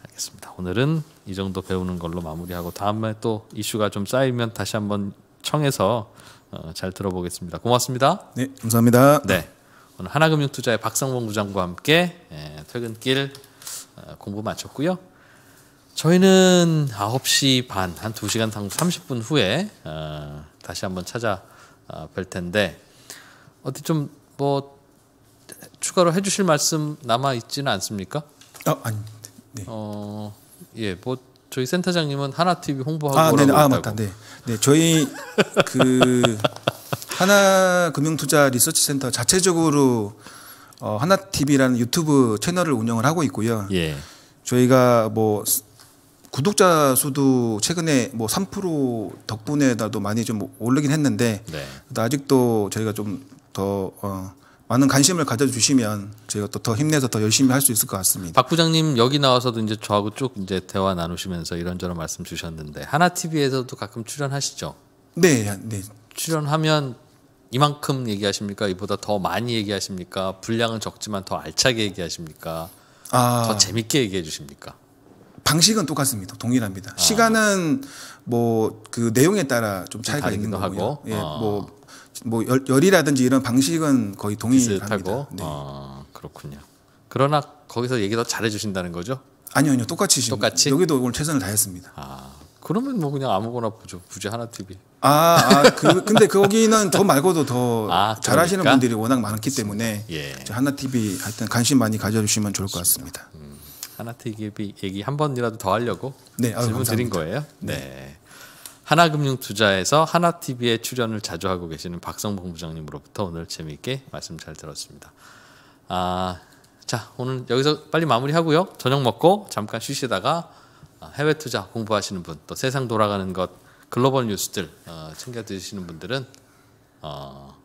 알겠습니다. 오늘은 이 정도 배우는 걸로 마무리하고 다음에 또 이슈가 좀 쌓이면 다시 한번 청해서 어, 잘 들어보겠습니다. 고맙습니다. 네, 감사합니다. 네, 오늘 하나금융투자의 박성범 부장과 함께 예, 퇴근길 어, 공부 마쳤고요. 저희는 아홉 시 반, 한 두 시간 삼십 분 후에 어, 다시 한번 찾아 뵐 텐데 어디 좀 뭐 추가로 해주실 말씀 남아 있지는 않습니까? 아, 아니, 네. 어, 예, 뭐. 저희 센터장님은 하나 티비 홍보하고 아, 오라고 아, 맞다. 네, 네, 저희 그 하나 금융투자 리서치 센터 자체적으로 어, 하나 티비라는 유튜브 채널을 운영을 하고 있고요. 예. 저희가 뭐 구독자 수도 최근에 뭐 삼 퍼센트 덕분에 나도 많이 좀 오르긴 했는데 네. 아직도 저희가 좀 더 어, 많은 관심을 가져주시면 저희가 또 더 힘내서 더 열심히 할 수 있을 것 같습니다. 박 부장님 여기 나와서도 이제 저하고 쭉 이제 대화 나누시면서 이런저런 말씀 주셨는데 하나 티비에서도 가끔 출연하시죠? 네, 네. 출연하면 이만큼 얘기하십니까? 이보다 더 많이 얘기하십니까? 분량은 적지만 더 알차게 얘기하십니까? 아, 더 재밌게 얘기해 주십니까? 방식은 똑같습니다. 동일합니다. 아. 시간은 뭐 그 내용에 따라 좀 차이가 있는 거고요. 하고. 예, 아. 뭐. 뭐 열, 열이라든지 이런 방식은 거의 동일합니다. 네. 아, 그렇군요. 그러나 거기서 얘기 더 잘해 주신다는 거죠? 아니요, 아니요. 똑같이. 똑같이. 여기도 오늘 최선을 다했습니다. 아, 그러면 뭐 그냥 아무거나 보죠. 굳이 하나 티비. 아, 아 그, 근데 거기는 저 말고도 더 아, 그러니까? 잘하시는 분들이 워낙 많기 때문에 예. 하나 티비 하여튼 관심 많이 가져주시면 좋을 것 같습니다. 음, 하나 티비 얘기 한 번이라도 더 하려고 네, 아유, 질문 감사합니다. 드린 거예요. 네. 네. 하나금융투자에서 하나티비에 출연을 자주 하고 계시는 박성범 부장님으로부터 오늘 재미있게 말씀 잘 들었습니다. 아, 자 오늘 여기서 빨리 마무리하고요. 저녁 먹고 잠깐 쉬시다가 해외 투자 공부하시는 분, 또 세상 돌아가는 것 글로벌 뉴스들 어, 챙겨 드시는 분들은 어,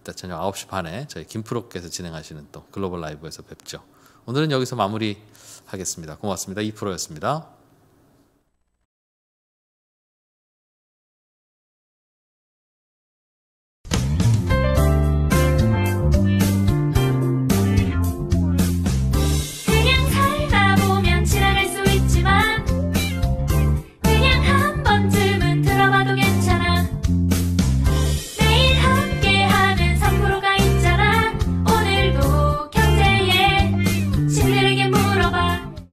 이따 저녁 아홉 시 반에 저희 김프로께서 진행하시는 또 글로벌 라이브에서 뵙죠. 오늘은 여기서 마무리하겠습니다. 고맙습니다. 이 프로였습니다.